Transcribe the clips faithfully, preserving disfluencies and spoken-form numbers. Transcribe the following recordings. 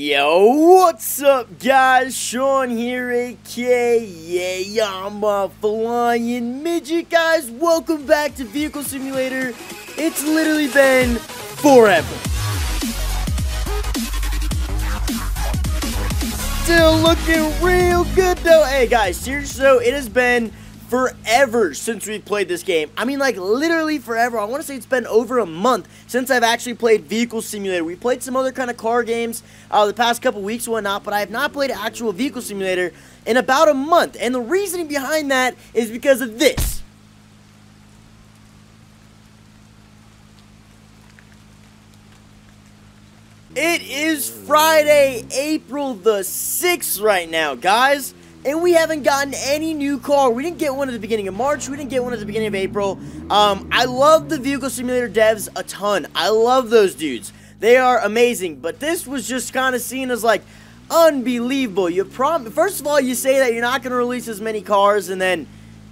Yo, what's up guys, Sean here, aka ImaFlyNmidget. Guys, welcome back to Vehicle Simulator. It's literally been forever. Still looking real good though. Hey guys, seriously, so it has been forever since we played this game. I mean, like, literally forever. I want to say it's been over a month since I've actually played Vehicle Simulator. We played some other kind of car games uh, the past couple weeks and whatnot, but I have not played actual Vehicle Simulator in about a month. And the reasoning behind that is because of this. It is Friday, April the sixth right now, guys. And we haven't gotten any new car. We didn't get one at the beginning of March. We didn't get one at the beginning of April. Um, I love the Vehicle Simulator devs a ton. I love those dudes. They are amazing. But this was just kind of seen as like unbelievable. You prom- First of all, you say that you're not going to release as many cars, and then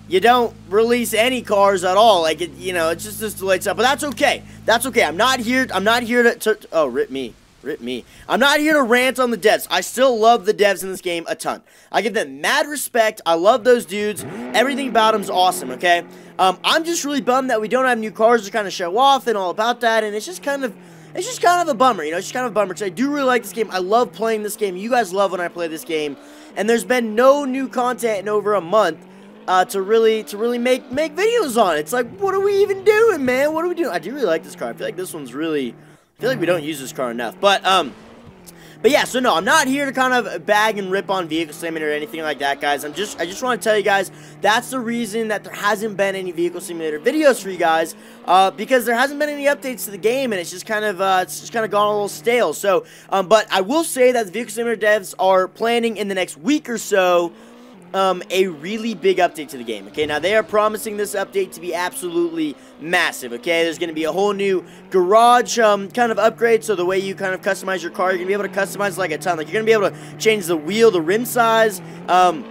you don't release any cars at all. Like, it, you know, it's just this delayed stuff. But that's okay. That's okay. I'm not here. I'm not here to. to oh, rip me. Rip me. I'm not here to rant on the devs. I still love the devs in this game a ton. I give them mad respect. I love those dudes. Everything about them's awesome, okay? Um, I'm just really bummed that we don't have new cars to kind of show off and all about that, and it's just kind of it's just kind of a bummer, you know? It's just kind of a bummer, because I do really like this game. I love playing this game. You guys love when I play this game, and there's been no new content in over a month uh, to really to really make, make videos on. It's like, what are we even doing, man? What are we doing? I do really like this car. I feel like this one's really... I feel like we don't use this car enough, but, um, but yeah, so no, I'm not here to kind of bag and rip on Vehicle Simulator or anything like that, guys. I'm just, I just want to tell you guys, that's the reason that there hasn't been any Vehicle Simulator videos for you guys, uh, because there hasn't been any updates to the game, and it's just kind of, uh, it's just kind of gone a little stale, so, um, but I will say that the Vehicle Simulator devs are planning in the next week or so, Um, a really big update to the game, okay? Now, they are promising this update to be absolutely massive, okay? There's going to be a whole new garage um, kind of upgrade, so the way you kind of customize your car, you're going to be able to customize, like, a ton. Like, you're going to be able to change the wheel, the rim size. Um,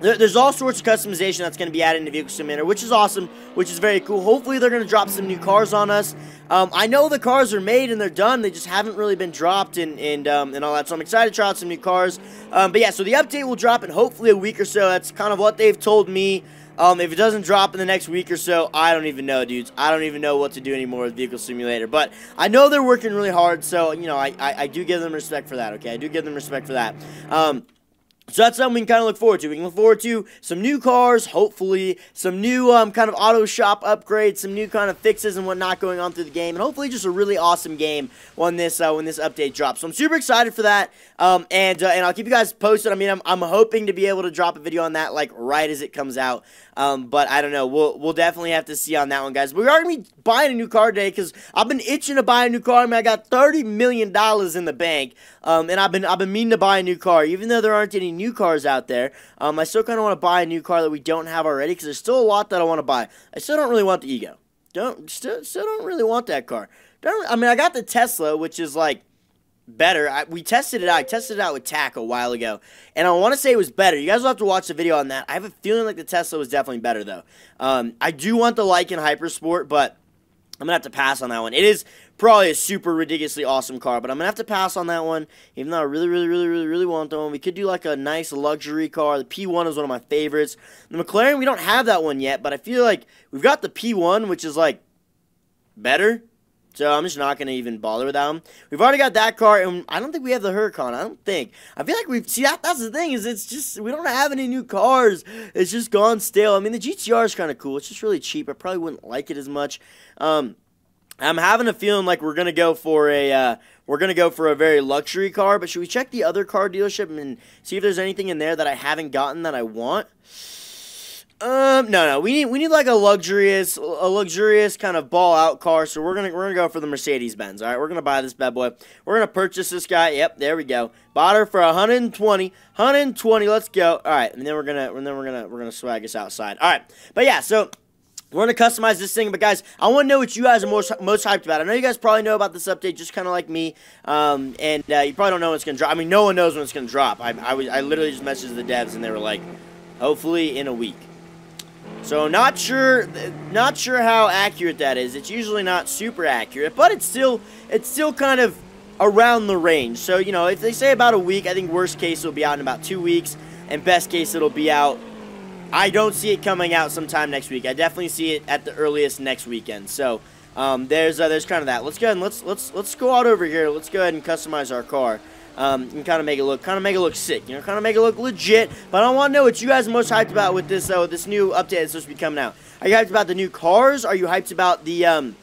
there, there's all sorts of customization that's going to be added into Vehicle Simulator, which is awesome, which is very cool. Hopefully, they're going to drop some new cars on us. Um, I know the cars are made and they're done. They just haven't really been dropped and and, um, and all that. So I'm excited to try out some new cars. Um, but yeah, so the update will drop in hopefully a week or so. That's kind of what they've told me. Um, if it doesn't drop in the next week or so, I don't even know, dudes. I don't even know what to do anymore with Vehicle Simulator. But I know they're working really hard. So, you know, I, I, I do give them respect for that, okay? I do give them respect for that. Um... So that's something we can kind of look forward to. We can look forward to some new cars, hopefully, some new um, kind of auto shop upgrades, some new kind of fixes and whatnot going on through the game, and hopefully just a really awesome game when this uh, when this update drops. So I'm super excited for that, um, and uh, and I'll keep you guys posted. I mean, I'm, I'm hoping to be able to drop a video on that like right as it comes out, um, but I don't know. We'll we'll definitely have to see on that one, guys. But we are gonna be buying a new car today because I've been itching to buy a new car. I mean, I got thirty million dollars in the bank, um, and I've been I've been meaning to buy a new car, even though there aren't any new cars out there. um, I still kind of want to buy a new car that we don't have already, because there's still a lot that I want to buy. I still don't really want the Ego. Don't still, still don't really want that car. Don't, I mean, I got the Tesla, which is like better. I, we tested it out. I tested it out with Tack a while ago, and I want to say it was better. You guys will have to watch the video on that. I have a feeling like the Tesla was definitely better though. Um, I do want the Lycan Hypersport, but I'm going to have to pass on that one. It is probably a super ridiculously awesome car, but I'm going to have to pass on that one, even though I really, really, really, really, really want that one. We could do like a nice luxury car. The P one is one of my favorites. The McLaren, we don't have that one yet, but I feel like we've got the P one, which is like better, so I'm just not going to even bother with that one. We've already got that car, and I don't think we have the Huracan. I don't think. I feel like we've... See, that, that's the thing, is it's just... We don't have any new cars. It's just gone stale. I mean, the G T R is kind of cool. It's just really cheap. I probably wouldn't like it as much. Um... I'm having a feeling like we're gonna go for a uh, we're gonna go for a very luxury car, but should we check the other car dealership and see if there's anything in there that I haven't gotten that I want? Um, no, no, we need we need like a luxurious a luxurious kind of ball out car, so we're gonna we're gonna go for the Mercedes-Benz. All right, we're gonna buy this bad boy. We're gonna purchase this guy. Yep, there we go. Bought her for one hundred twenty, one hundred twenty. Let's go. All right, and then we're gonna and then we're gonna we're gonna swag us outside. All right, but yeah, so. We're going to customize this thing, but guys, I want to know what you guys are most, most hyped about. I know you guys probably know about this update, just kind of like me, um, and uh, you probably don't know when it's going to drop. I mean, no one knows when it's going to drop. I, I, was, I literally just messaged the devs, and they were like, hopefully in a week. So not sure, not sure how accurate that is. It's usually not super accurate, but it's still, it's still kind of around the range. So, you know, if they say about a week, I think worst case it'll be out in about two weeks, and best case it'll be out. I don't see it coming out sometime next week. I definitely see it at the earliest next weekend. So um, there's uh, there's kind of that. Let's go ahead and let's let's let's go out over here. Let's go ahead and customize our car um, and kind of make it look kind of make it look sick. You know, kind of make it look legit. But I want to know what you guys are most hyped about with this uh, with this new update that's supposed to be coming out. Are you hyped about the new cars? Are you hyped about the um,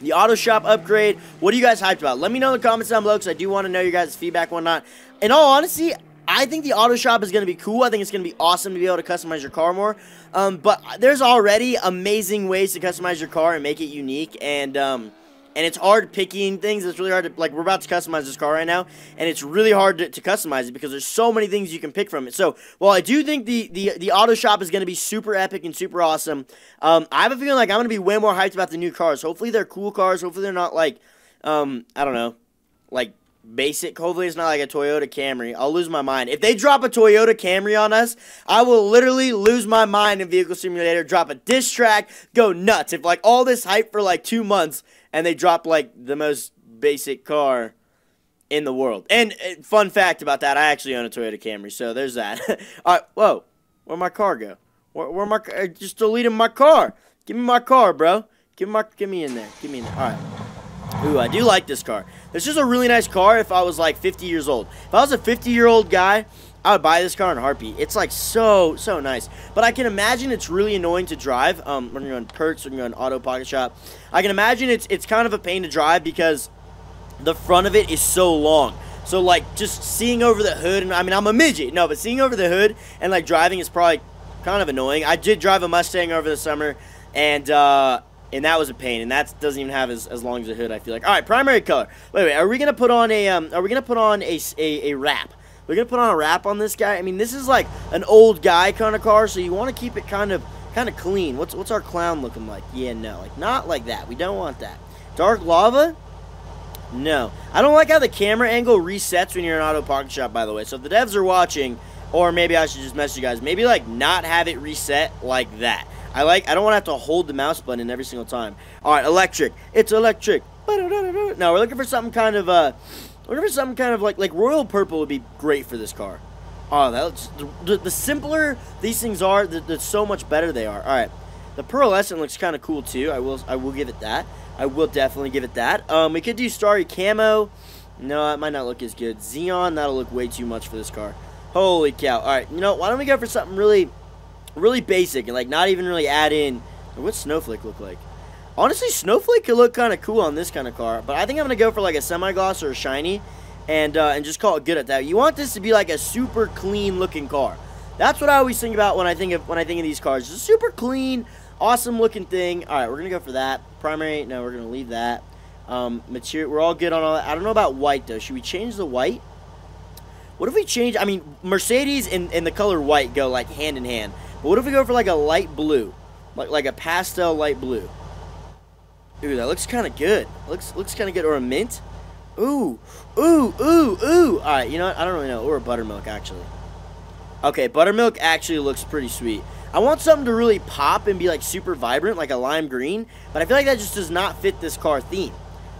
the auto shop upgrade? What are you guys hyped about? Let me know in the comments down below, because I do want to know your guys' feedback, whatnot. In all honesty, I think the auto shop is going to be cool. I think it's going to be awesome to be able to customize your car more. Um, but there's already amazing ways to customize your car and make it unique. And um, and it's hard picking things. It's really hard to, like, we're about to customize this car right now, and it's really hard to, to customize it because there's so many things you can pick from it. So while I do think the, the, the auto shop is going to be super epic and super awesome, um, I have a feeling like I'm going to be way more hyped about the new cars. Hopefully they're cool cars. Hopefully they're not like, um, I don't know, like, basic. Hopefully it's not like a Toyota Camry. I'll lose my mind. If they drop a Toyota Camry on us, I will literally lose my mind in Vehicle Simulator, drop a diss track, go nuts. If, like, all this hype for, like, two months, and they drop, like, the most basic car in the world. And uh, fun fact about that, I actually own a Toyota Camry, so there's that. All right, whoa, where'd my car go? Where, where my car? Just deleted my car. Give me my car, bro. Give me, my, give me in there. Give me in there. All right. Ooh, I do like this car. This is a really nice car if I was, like, fifty years old. If I was a fifty-year-old guy, I would buy this car in a heartbeat. It's, like, so, so nice. But I can imagine it's really annoying to drive. Um, we're going to go in perks. We're going to go in auto pocket shop. I can imagine it's, it's kind of a pain to drive because the front of it is so long. So, like, just seeing over the hood, and I mean, I'm a midget. No, but seeing over the hood and, like, driving is probably kind of annoying. I did drive a Mustang over the summer, and, uh... and that was a pain, and that doesn't even have as, as long as a hood, I feel like. All right, primary color. Wait, wait, are we going to put on a, um, are we going to put on a, a, a wrap? We're going to put on a wrap on this guy? I mean, this is like an old guy kind of car, so you want to keep it kind of, kind of clean. What's, what's our clown looking like? Yeah, no, like, not like that. We don't want that. Dark lava? No. I don't like how the camera angle resets when you're in auto parking shop, by the way. So if the devs are watching, or maybe I should just message you guys, maybe, like, not have it reset like that. I like. I don't want to have to hold the mouse button every single time. All right, electric. It's electric. No, we're looking for something kind of. Uh, looking for something kind of like like royal purple would be great for this car. Oh, that's the, the simpler these things are, the, the so much better they are. All right, the pearlescent looks kind of cool too. I will. I will give it that. I will definitely give it that. Um, we could do starry camo. No, it might not look as good. Xeon. That'll look way too much for this car. Holy cow! All right, you know, why don't we go for something really. Really basic and, like, not even really add in. What's Snowflake look like? Honestly, Snowflake could look kind of cool on this kind of car, but I think I'm going to go for, like, a semi-gloss or a shiny and uh, and just call it good at that. You want this to be, like, a super clean-looking car. That's what I always think about when I think of when I think of these cars. It's a super clean, awesome-looking thing. All right, we're going to go for that. Primary, no, we're going to leave that. Um, material, we're all good on all that. I don't know about white, though. Should we change the white? What if we change? I mean, Mercedes and, and the color white go, like, hand-in-hand. But what if we go for, like, a light blue? Like like a pastel light blue. Ooh, that looks kind of good. Looks looks kind of good. Or a mint. Ooh. Ooh, ooh, ooh. All right, you know what? I don't really know. Or a buttermilk, actually. Okay, buttermilk actually looks pretty sweet. I want something to really pop and be, like, super vibrant, like a lime green. But I feel like that just does not fit this car theme.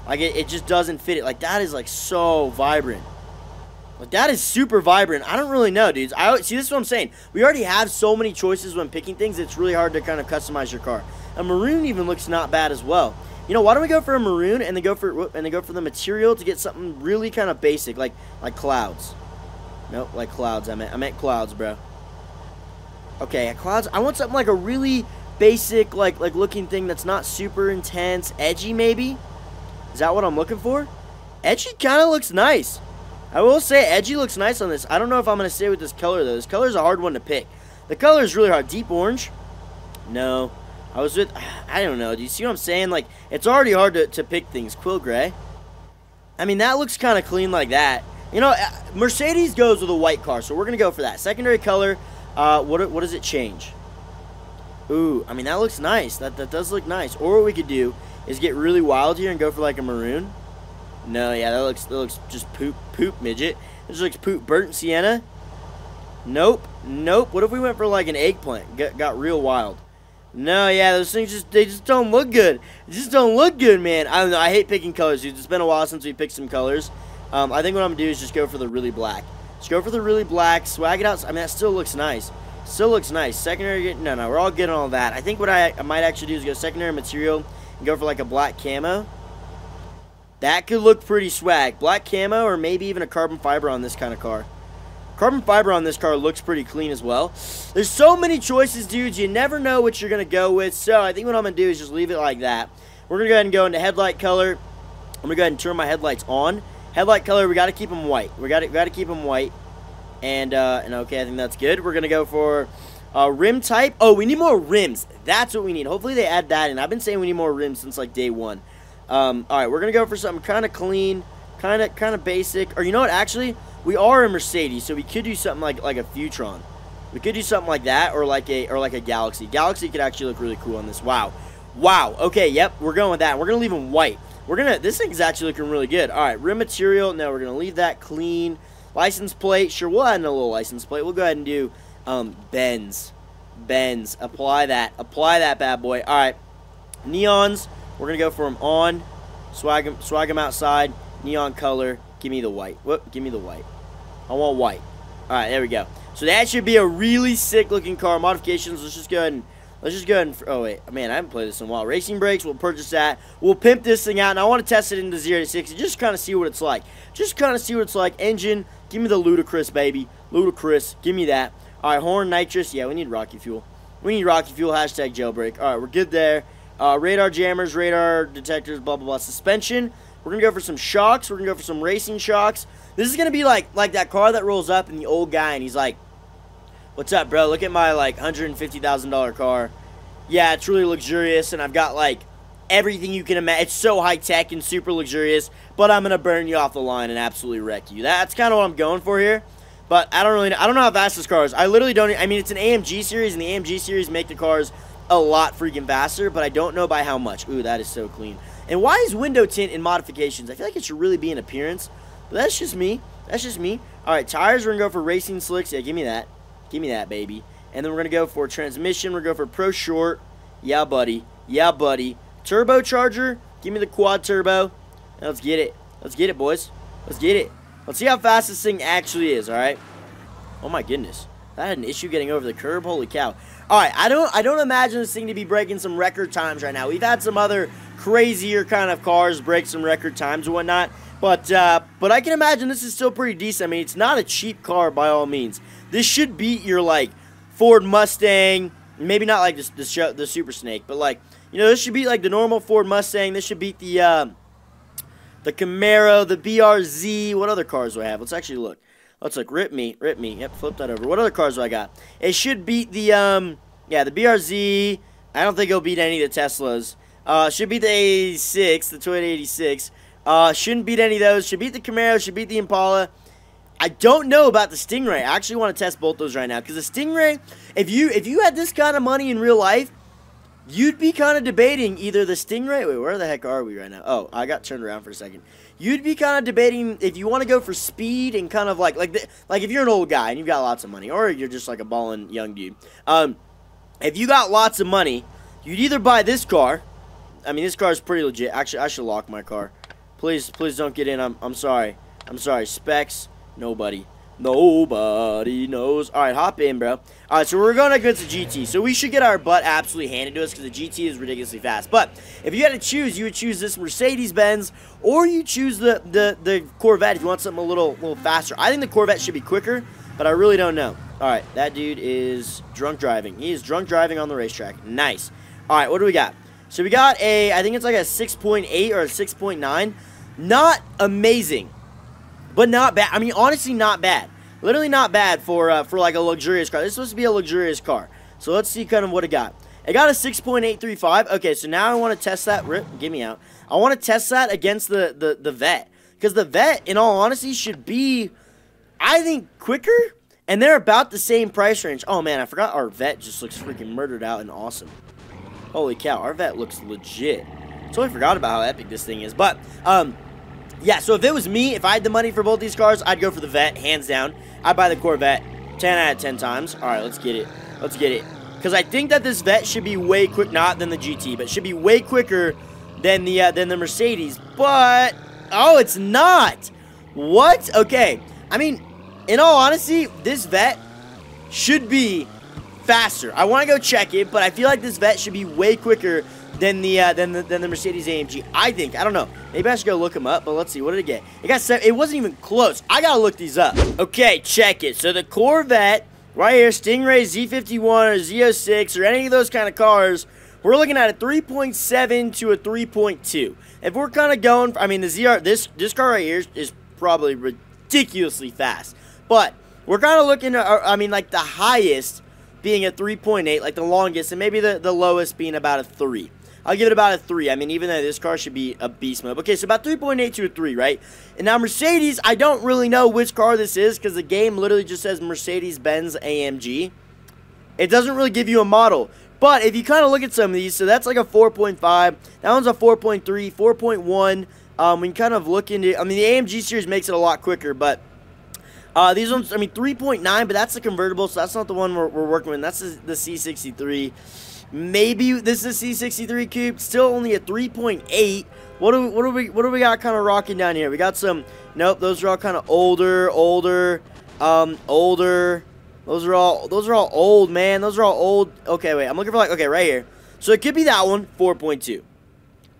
Like, it, it just doesn't fit it. Like, that is, like, so vibrant. Like, that is super vibrant. I don't really know, dudes. I see, this is what I'm saying. We already have so many choices when picking things, it's really hard to kind of customize your car. A maroon even looks not bad as well. You know, why don't we go for a maroon and then go for and then go for the material to get something really kind of basic, like like clouds. Nope, like clouds. I meant I meant clouds, bro. Okay, clouds. I want something like a really basic, like like looking thing that's not super intense, edgy maybe. Is that what I'm looking for? Edgy kind of looks nice. I will say edgy looks nice on this. I don't know if I'm going to stay with this color, though. This color is a hard one to pick. The color is really hard. Deep orange? No. I was with... I don't know. Do you see what I'm saying? Like, it's already hard to, to pick things. Quill gray. I mean, that looks kind of clean like that. You know, Mercedes goes with a white car, so we're going to go for that. Secondary color, uh, what, what does it change? Ooh, I mean, that looks nice. That, that does look nice. Or what we could do is get really wild here and go for, like, a maroon. No, yeah, that looks that looks just poop poop midget. It just looks poop burnt sienna. Nope, nope. What if we went for like an eggplant? Got, got real wild. No, yeah, those things just they just don't look good. They just don't look good, man. I don't know. I hate picking colors, dude. It's been a while since we picked some colors. Um, I think what I'm going to do is just go for the really black. Just go for the really black, swag it out. I mean, that still looks nice. Still looks nice. Secondary, no, no, we're all good on all that. I think what I, I might actually do is go secondary material and go for like a black camo. That could look pretty swag. Black camo or maybe even a carbon fiber on this kind of car. Carbon fiber on this car looks pretty clean as well. There's so many choices, dudes. You never know what you're going to go with. So I think what I'm going to do is just leave it like that. We're going to go ahead and go into headlight color. I'm going to go ahead and turn my headlights on. Headlight color, we got to keep them white. We got to, got to keep them white. And, uh, and okay, I think that's good. We're going to go for uh, rim type. Oh, we need more rims. That's what we need. Hopefully they add that in. I've been saying we need more rims since like day one. Um, all right, we're going to go for something kind of clean, kind of kind of basic. Or you know what, actually, we are a Mercedes, so we could do something like like a Futron. We could do something like that or like a or like a Galaxy. Galaxy could actually look really cool on this. Wow. Wow. Okay, yep, we're going with that. We're going to leave them white. We're going to, this thing's actually looking really good. All right, rim material, no, we're going to leave that clean. License plate, sure, we'll add in a little license plate. We'll go ahead and do um, Benz. Benz, apply that. Apply that bad boy. All right, neons. We're going to go for them on, swag them, swag them outside, neon color, give me the white. Whoop, give me the white. I want white. All right, there we go. So that should be a really sick looking car. Modifications, let's just go ahead and, let's just go ahead and, oh wait, man, I haven't played this in a while. Racing brakes, we'll purchase that. We'll pimp this thing out, and I want to test it into zero to sixty, just kind of see what it's like. Just kind of see what it's like. Engine, give me the ludicrous, baby. Ludicrous, give me that. All right, horn, nitrous, yeah, we need Rocky Fuel. We need Rocky Fuel, hashtag jailbreak. All right, we're good there. Uh, radar jammers, radar detectors, blah, blah, blah. Suspension. We're going to go for some shocks. We're going to go for some racing shocks. This is going to be like like that car that rolls up and the old guy, and he's like, what's up, bro? Look at my, like, one hundred fifty thousand dollar car. Yeah, it's really luxurious, and I've got, like, everything you can imagine. It's so high-tech and super luxurious, but I'm going to burn you off the line and absolutely wreck you. That's kind of what I'm going for here, but I don't really know. I don't know how fast this car is. I literally don't. I mean, it's an A M G series, and the A M G series make the cars a lot freaking faster, but I don't know by how much. Ooh, that is so clean. And why is window tint in modifications? I feel like it should really be an appearance, but that's just me. That's just me. All right, tires, we're going to go for racing slicks. Yeah, give me that. Give me that, baby. And then we're going to go for transmission. We're going to go for pro short. Yeah, buddy. Yeah, buddy. Turbocharger. Give me the quad turbo. Now let's get it. Let's get it, boys. Let's get it. Let's see how fast this thing actually is, all right? Oh, my goodness. I had an issue getting over the curb. Holy cow. All right, I don't I don't imagine this thing to be breaking some record times right now. We've had some other crazier kind of cars break some record times and whatnot, but uh, but I can imagine this is still pretty decent. I mean, it's not a cheap car by all means. This should beat your, like, Ford Mustang, maybe not like the, the, the Super Snake, but, like, you know, this should beat, like, the normal Ford Mustang. This should beat the, uh, the Camaro, the B R Z. What other cars do I have? Let's actually look. Let's look. Rip me. Rip me. Yep, flip that over. What other cars do I got? It should beat the, um, yeah, the B R Z. I don't think it'll beat any of the Teslas. Uh, should beat the eighty-six, the Toyota eighty-six. Uh, shouldn't beat any of those. Should beat the Camaro. Should beat the Impala. I don't know about the Stingray. I actually want to test both those right now. Because the Stingray, if you if you had this kind of money in real life, you'd be kind of debating either the Stingray. Wait, where the heck are we right now? Oh, I got turned around for a second. You'd be kind of debating if you want to go for speed and kind of like, like, the, like if you're an old guy and you've got lots of money, or you're just like a ballin' young dude. Um, if you got lots of money, you'd either buy this car. I mean, this car is pretty legit. Actually, I should lock my car. Please, please don't get in. I'm, I'm sorry. I'm sorry. Specs. Nobody. Nobody knows. All right, hop in, bro. All right, so we're going against the G T. So we should get our butt absolutely handed to us because the G T is ridiculously fast. But if you had to choose, you would choose this Mercedes-Benz, or you choose the, the, the Corvette if you want something a little, little faster. I think the Corvette should be quicker, but I really don't know. All right, that dude is drunk driving. He is drunk driving on the racetrack. Nice. All right, what do we got? So we got a, I think it's like a six point eight or a six point nine. Not amazing. But not bad. I mean, honestly, not bad. Literally not bad for uh, for like a luxurious car. This is supposed to be a luxurious car. So let's see kind of what it got. It got a six point eight three five. Okay, so now I want to test that. Rip, get me out. I want to test that against the, the, the Vet. Because the Vet, in all honesty, should be, I think, quicker. And they're about the same price range. Oh, man, I forgot our Vet just looks freaking murdered out and awesome. Holy cow, our Vet looks legit. Totally forgot about how epic this thing is. But, um... yeah, so if it was me, if I had the money for both these cars, I'd go for the Vet, hands down. I'd buy the Corvette ten out of ten times. All right, let's get it. Let's get it. Because I think that this Vet should be way quick, not than the G T, but should be way quicker than the, uh, than the Mercedes. But, oh, it's not. What? Okay. I mean, in all honesty, this Vette should be faster. I want to go check it, but I feel like this Vette should be way quicker than the uh, than the than the Mercedes A M G. I think. I don't know. Maybe I should go look them up. But let's see. What did it get? It got seven. It wasn't even close. I gotta look these up. Okay, check it. So the Corvette right here, Stingray Z fifty-one or Z oh six or any of those kind of cars, we're looking at a three point seven to a three point two. If we're kind of going, I mean the Z R, this this car right here is probably ridiculously fast. But we're kind of looking at, I mean, like the highest being a three point eight, like the longest, and maybe the, the lowest being about a three. I'll give it about a three. I mean, even though this car should be a beast mode. Okay, so about three point eight to a three, right? And now Mercedes, I don't really know which car this is because the game literally just says Mercedes-Benz A M G. It doesn't really give you a model. But if you kind of look at some of these, so that's like a four point five. That one's a four point three, four point one. Um, we can kind of look into, I mean, the A M G series makes it a lot quicker, but Uh, these ones, I mean, three point nine, but that's the convertible, so that's not the one we're, we're working with. That's the, the C sixty-three. Maybe this is a C sixty-three coupe. Still only a three point eight. What do we, what do we, what do we got kind of rocking down here? We got some. Nope, those are all kind of older, older, um, older. Those are all, those are all old, man. Those are all old. Okay, wait, I'm looking for like, okay, right here. So it could be that one, four point two.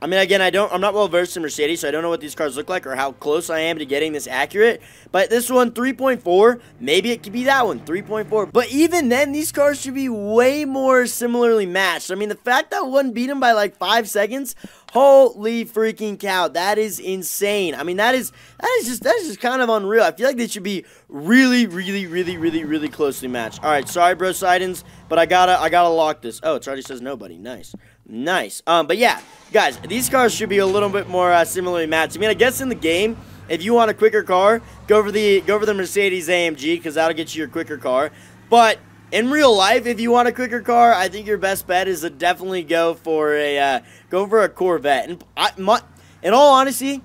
I mean, again, I don't, I'm not well versed in Mercedes, so I don't know what these cars look like or how close I am to getting this accurate. But this one, three point four, maybe it could be that one, three point four. But even then, these cars should be way more similarly matched. I mean, the fact that one beat them by like five seconds, holy freaking cow, that is insane. I mean, that is that is just that is just kind of unreal. I feel like they should be really, really, really, really, really closely matched. All right, sorry, bro, Sidons, but I gotta I gotta lock this. Oh, it already says nobody. Nice. Nice. Um, but yeah, guys, these cars should be a little bit more uh, similarly matched. I mean, I guess in the game, if you want a quicker car, go for the go for the Mercedes A M G because that'll get you your quicker car. But in real life, if you want a quicker car, I think your best bet is to definitely go for a uh, go for a Corvette. And I, my, in all honesty,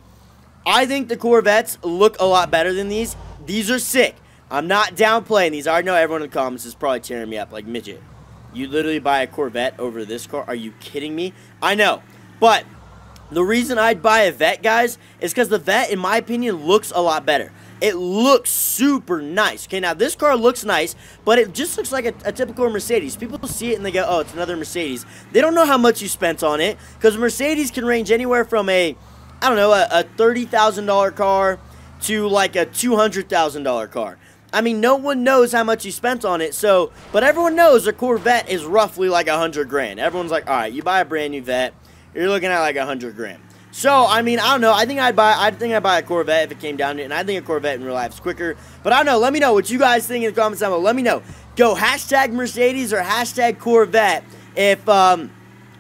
I think the Corvettes look a lot better than these. These are sick. I'm not downplaying these. I know everyone in the comments is probably tearing me up like midget. You literally buy a Corvette over this car? Are you kidding me? I know, but the reason I'd buy a Vette, guys, is because the Vette, in my opinion, looks a lot better. It looks super nice. Okay, now this car looks nice, but it just looks like a, a typical Mercedes. People see it and they go, oh, it's another Mercedes. They don't know how much you spent on it because Mercedes can range anywhere from a, I don't know, a, a thirty thousand dollar car to like a two hundred thousand dollar car. I mean, no one knows how much you spent on it, so, but everyone knows a Corvette is roughly like a hundred grand. Everyone's like, all right, you buy a brand new Vette, you're looking at like a hundred grand. So, I mean, I don't know. I think I'd buy, I think I'd buy a Corvette if it came down to it, and I think a Corvette in real life is quicker. But I don't know. Let me know what you guys think in the comments down below. Let me know. Go hashtag Mercedes or hashtag Corvette if, um,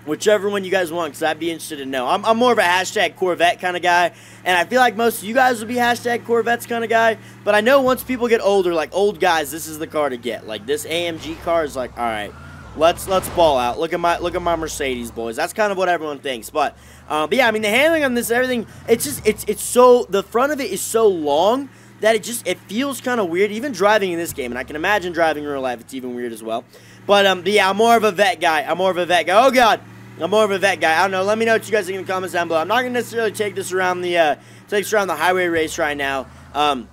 whichever one you guys want, because I'd be interested to know. I'm, I'm more of a hashtag Corvette kind of guy, and I feel like most of you guys would be hashtag Corvettes kind of guy, but I know once people get older, like old guys, this is the car to get. Like, this A M G car is like, all right, let's let's ball out. Look at my look at my Mercedes, boys. That's kind of what everyone thinks, but, uh, but yeah, I mean, the handling on this, everything, it's just, it's it's so, the front of it is so long that it just, it feels kind of weird, even driving in this game, and I can imagine driving in real life, it's even weird as well. But, um, but yeah, I'm more of a Vette guy. I'm more of a Vette guy. Oh, God. I'm more of a Vette guy. I don't know. Let me know what you guys think in the comments down below. I'm not going to necessarily take this around the uh, take this around the highway race right now. Um,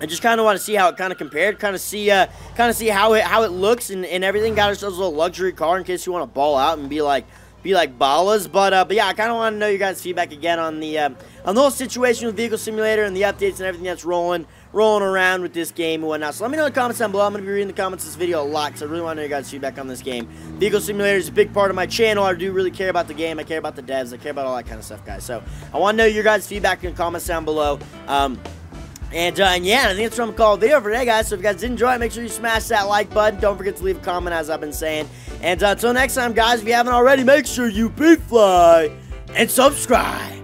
I just kind of want to see how it kind of compared, kind of see uh, kind of see how it how it looks and, and everything. Got ourselves a little luxury car in case you want to ball out and be like be like ballas. But uh, but yeah, I kind of want to know your guys' feedback again on the um, on the whole situation with Vehicle Simulator and the updates and everything that's rolling. rolling around with this game and whatnot. So let me know in the comments down below. I'm going to be reading the comments of this video a lot because I really want to know your guys' feedback on this game. Vehicle Simulator is a big part of my channel. I do really care about the game. I care about the devs. I care about all that kind of stuff, guys. So I want to know your guys' feedback in the comments down below. Um, and, uh, and yeah, I think that's what I'm going to call the video for today, guys. So if you guys did enjoy it, make sure you smash that like button. Don't forget to leave a comment, as I've been saying. And uh, until next time, guys, if you haven't already, make sure you be fly and subscribe.